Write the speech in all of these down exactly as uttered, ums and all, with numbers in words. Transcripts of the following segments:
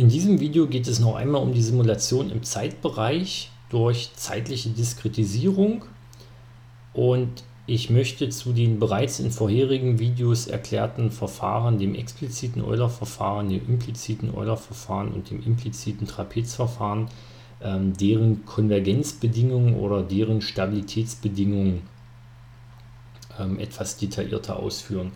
In diesem Video geht es noch einmal um die Simulation im Zeitbereich durch zeitliche Diskretisierung und ich möchte zu den bereits in vorherigen Videos erklärten Verfahren, dem expliziten Euler-Verfahren, dem impliziten Euler-Verfahren und dem impliziten Trapez-Verfahren, ähm, deren Konvergenzbedingungen oder deren Stabilitätsbedingungen ähm, etwas detaillierter ausführen.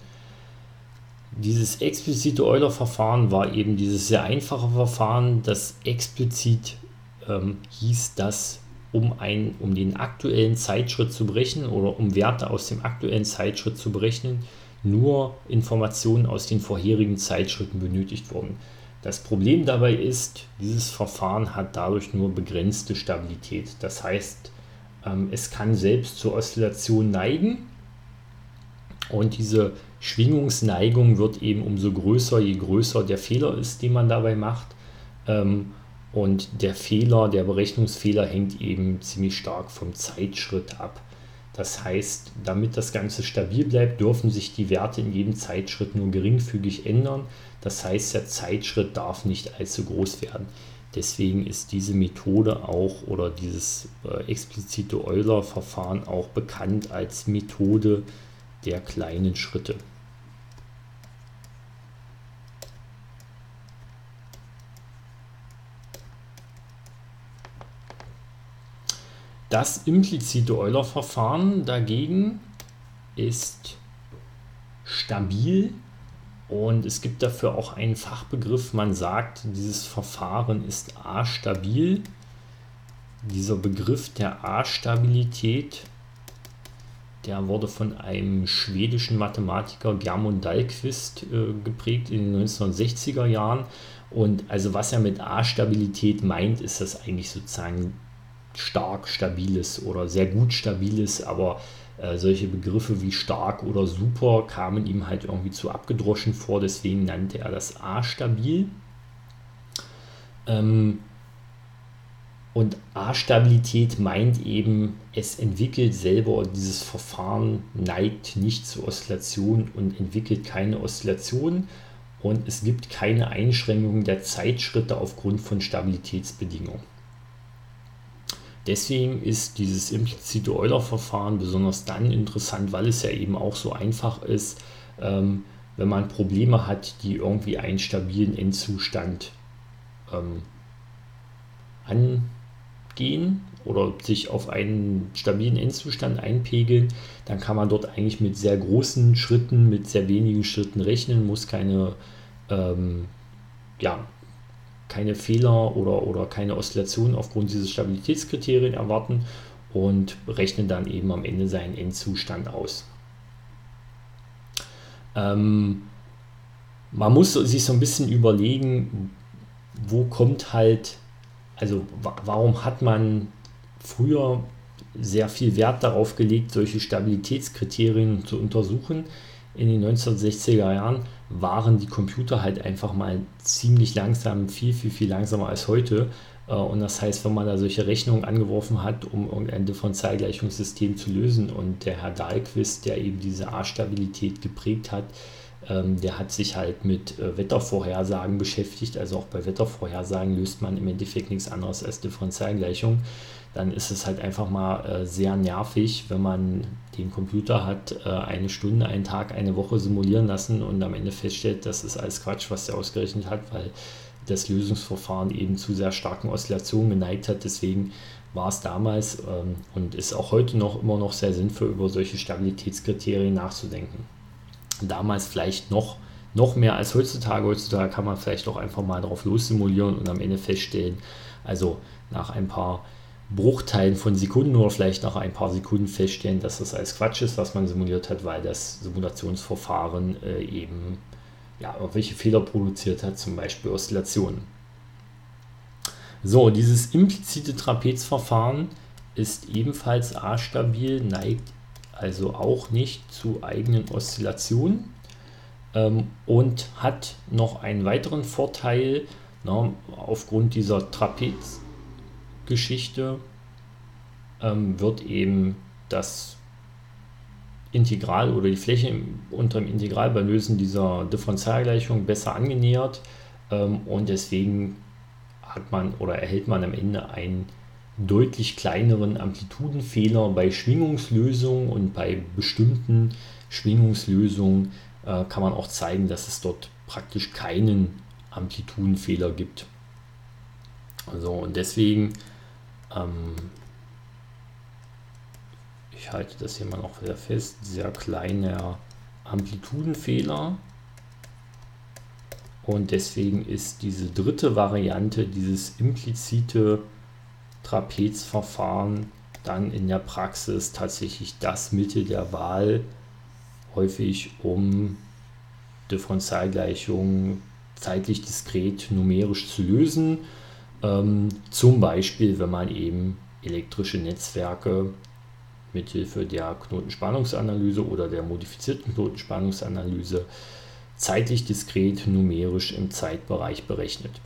Dieses explizite Euler-Verfahren war eben dieses sehr einfache Verfahren, das explizit ähm, hieß, dass um, ein, um den aktuellen Zeitschritt zu berechnen oder um Werte aus dem aktuellen Zeitschritt zu berechnen, nur Informationen aus den vorherigen Zeitschritten benötigt wurden. Das Problem dabei ist, dieses Verfahren hat dadurch nur begrenzte Stabilität. Das heißt, ähm, es kann selbst zur Oszillation neigen und diese Schwingungsneigung wird eben umso größer, je größer der Fehler ist, den man dabei macht. Und der Fehler, der Berechnungsfehler hängt eben ziemlich stark vom Zeitschritt ab. Das heißt, damit das Ganze stabil bleibt, dürfen sich die Werte in jedem Zeitschritt nur geringfügig ändern. Das heißt, der Zeitschritt darf nicht allzu groß werden. Deswegen ist diese Methode auch oder dieses explizite Euler-Verfahren auch bekannt als Methode der kleinen Schritte. Das implizite Euler-Verfahren dagegen ist stabil und es gibt dafür auch einen Fachbegriff. Man sagt, dieses Verfahren ist A-stabil. Dieser Begriff der A-Stabilität, der wurde von einem schwedischen Mathematiker Germund Dahlquist äh, geprägt in den neunzehnhundertsechziger Jahren. Und also was er mit A-Stabilität meint, ist das eigentlich sozusagen stark stabiles oder sehr gut stabiles, aber äh, solche Begriffe wie stark oder super kamen ihm halt irgendwie zu abgedroschen vor, deswegen nannte er das A-stabil. Ähm, Und A-Stabilität meint eben, es entwickelt selber, dieses Verfahren neigt nicht zu Oszillationen und entwickelt keine Oszillationen und es gibt keine Einschränkungen der Zeitschritte aufgrund von Stabilitätsbedingungen. Deswegen ist dieses implizite Euler-Verfahren besonders dann interessant, weil es ja eben auch so einfach ist, ähm, wenn man Probleme hat, die irgendwie einen stabilen Endzustand ähm, an gehen oder sich auf einen stabilen Endzustand einpegeln, dann kann man dort eigentlich mit sehr großen Schritten, mit sehr wenigen Schritten rechnen, muss keine, ähm, ja, keine Fehler oder, oder keine Oszillation aufgrund dieses Stabilitätskriterien erwarten und rechnet dann eben am Ende seinen Endzustand aus. Ähm, man muss sich so ein bisschen überlegen, wo kommt halt Also warum hat man früher sehr viel Wert darauf gelegt, solche Stabilitätskriterien zu untersuchen? In den neunzehnhundertsechziger Jahren waren die Computer halt einfach mal ziemlich langsam, viel, viel, viel langsamer als heute. Und das heißt, wenn man da solche Rechnungen angeworfen hat, um irgendein Differentialgleichungssystem zu lösen und der Herr Dahlquist, der eben diese A-Stabilität geprägt hat, der hat sich halt mit Wettervorhersagen beschäftigt, also auch bei Wettervorhersagen löst man im Endeffekt nichts anderes als Differentialgleichungen. Dann ist es halt einfach mal sehr nervig, wenn man den Computer hat eine Stunde, einen Tag, eine Woche simulieren lassen und am Ende feststellt, das ist alles Quatsch, was der ausgerechnet hat, weil das Lösungsverfahren eben zu sehr starken Oszillationen geneigt hat. Deswegen war es damals und ist auch heute noch immer noch sehr sinnvoll, über solche Stabilitätskriterien nachzudenken. Damals vielleicht noch, noch mehr als heutzutage. Heutzutage kann man vielleicht doch einfach mal drauf los simulieren und am Ende feststellen, also nach ein paar Bruchteilen von Sekunden oder vielleicht nach ein paar Sekunden feststellen, dass das alles Quatsch ist, was man simuliert hat, weil das Simulationsverfahren äh, eben ja, irgendwelche Fehler produziert hat, zum Beispiel Oszillationen. So, dieses implizite Trapezverfahren ist ebenfalls A-stabil, neigt also auch nicht zu eigenen Oszillationen ähm, und hat noch einen weiteren Vorteil, na, aufgrund dieser Trapezgeschichte ähm, wird eben das Integral oder die Fläche unter dem Integral beim Lösen dieser Differentialgleichung besser angenähert ähm, und deswegen hat man oder erhält man am Ende einen deutlich kleineren Amplitudenfehler bei Schwingungslösungen, und bei bestimmten Schwingungslösungen äh, kann man auch zeigen, dass es dort praktisch keinen Amplitudenfehler gibt. Also, und deswegen, ähm, ich halte das hier mal noch wieder fest, sehr kleiner Amplitudenfehler, und deswegen ist diese dritte Variante, dieses implizite Trapezverfahren, dann in der Praxis tatsächlich das Mittel der Wahl, häufig um Differentialgleichungen zeitlich diskret numerisch zu lösen. Ähm, zum Beispiel, wenn man eben elektrische Netzwerke mithilfe der Knotenspannungsanalyse oder der modifizierten Knotenspannungsanalyse zeitlich diskret numerisch im Zeitbereich berechnet.